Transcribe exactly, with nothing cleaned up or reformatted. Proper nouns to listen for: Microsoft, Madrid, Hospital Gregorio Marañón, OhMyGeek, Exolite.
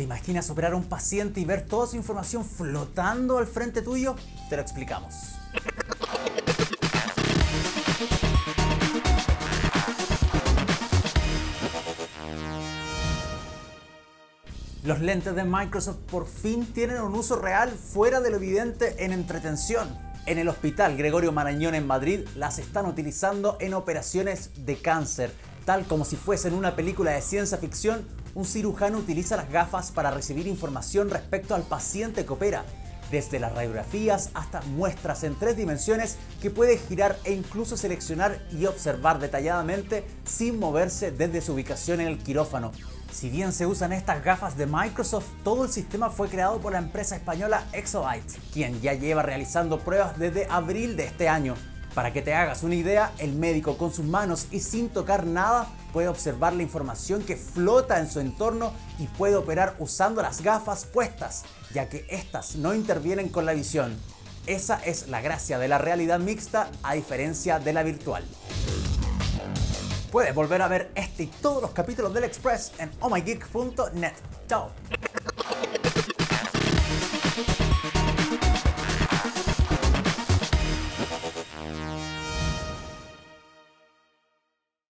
¿Te imaginas operar a un paciente y ver toda su información flotando al frente tuyo? Te lo explicamos. Los lentes de Microsoft por fin tienen un uso real fuera de lo evidente en entretención. En el Hospital Gregorio Marañón en Madrid las están utilizando en operaciones de cáncer. Tal como si fuesen una película de ciencia ficción, un cirujano utiliza las gafas para recibir información respecto al paciente que opera, desde las radiografías hasta muestras en tres dimensiones que puede girar e incluso seleccionar y observar detalladamente sin moverse desde su ubicación en el quirófano. Si bien se usan estas gafas de Microsoft, todo el sistema fue creado por la empresa española Exolite, quien ya lleva realizando pruebas desde abril de este año. Para que te hagas una idea, el médico con sus manos y sin tocar nada puede observar la información que flota en su entorno y puede operar usando las gafas puestas, ya que estas no intervienen con la visión. Esa es la gracia de la realidad mixta, a diferencia de la virtual. Puedes volver a ver este y todos los capítulos del Express en oh my geek punto net. ¡Chao!